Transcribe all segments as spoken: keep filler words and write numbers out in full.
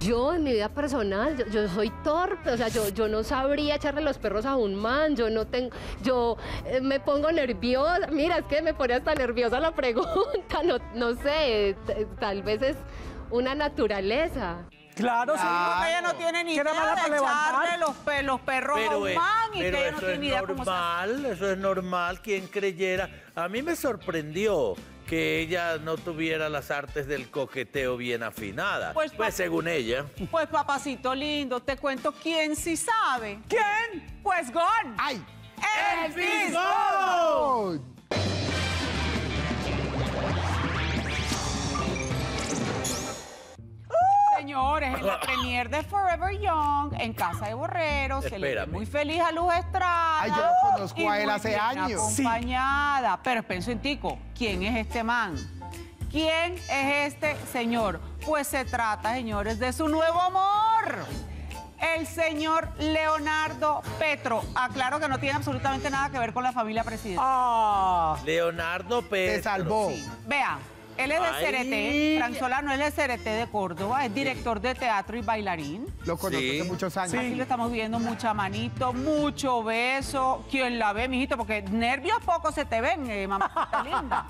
Yo, en mi vida personal, yo, yo soy torpe, o sea, yo, yo no sabría echarle los perros a un man, yo no tengo, yo eh, me pongo nerviosa, mira, es que me pone hasta nerviosa la pregunta, no, no sé, tal vez es una naturaleza. Claro, claro. Seguro que ella no tiene ni idea de echarle los, pe los perros pero a un man es, y que ella no tiene idea cómo se hace. Eso es normal, quien creyera. A mí me sorprendió que ella no tuviera las artes del coqueteo bien afinadas, pues, pues según ella. Pues, papacito lindo, te cuento quién sí sabe. ¿Quién? Pues Gon. ¡Ay! ¡El Fisgón! Señores, en la premier de Forever Young, en casa de Borrero, se le ve muy feliz a Luz Estrada. Ay, yo lo conozco a él hace años. Acompañada. Sí. Pero pienso en tico, ¿quién es este man? ¿Quién es este señor? Pues se trata, señores, de su nuevo amor, el señor Leonardo Petro. Aclaro que no tiene absolutamente nada que ver con la familia presidencial. Oh, Leonardo Petro. Se salvó. Sí. Vean. Él es de C R T, Fran Solano, él es de C R T de Córdoba, es director de teatro y bailarín. Lo conozco hace sí. muchos años. Sí. Así lo estamos viendo, mucha manito, mucho beso. ¿Quién la ve, mijito? Porque nervios pocos se te ven, eh, mamacita linda.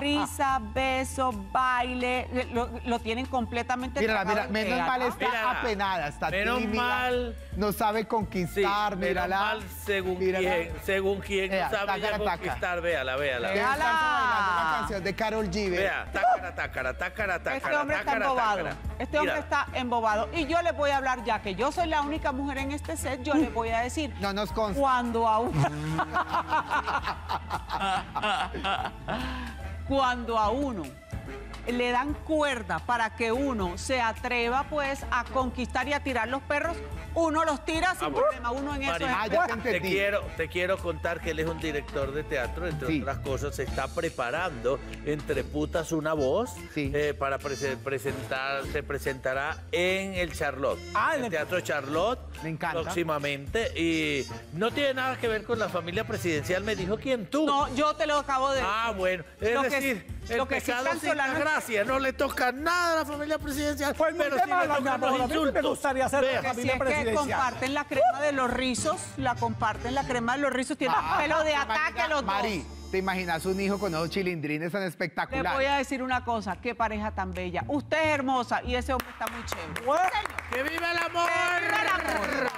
Risa, beso, baile, lo, lo tienen completamente... Mira, mira, menos real, mal está mira, apenada, está menos tímida. Mal... No sabe conquistar, sí, mírala. Mal según quién, según quién no sabe ya conquistar, véala, véala. Véala. Una canción de Carol Jeeves. Mira, tácara, tácara, tácara, tácara. Este hombre está embobado. Este hombre está embobado. Y yo les voy a hablar, ya que yo soy la única mujer en este set, yo les voy a decir... No nos consta. Cuando a uno... Cuando a uno le dan cuerda para que uno se atreva, pues, a conquistar y a tirar los perros, uno los tira sin ah, problema, uno en Marín, eso... Ah, ya te, te, quiero, te quiero contar que él es un director de teatro, entre sí. otras cosas, se está preparando Entre Putas una Voz, sí. eh, para pre presentar, se presentará en el Charlotte, ah, en el Teatro Charlotte, me encanta. próximamente, y no tiene nada que ver con la familia presidencial, me dijo quién tú. No, yo te lo acabo de decir. Ah, bueno, es lo decir... Que... El lo que sí Solano... gracias, no le toca nada a la familia presidencial. Pues pero sí le tocan los insultos. Me gustaría hacer la familia presidencial. Que comparten la crema de los rizos, la comparten la crema de los rizos, tienen ah, pelo de ataque los Mari, dos. ¿Te imaginas un hijo con esos chilindrines tan espectaculares? Te voy a decir una cosa, qué pareja tan bella. Usted es hermosa y ese hombre está muy chévere. Bueno, ¡que viva el amor! ¡Que viva el amor!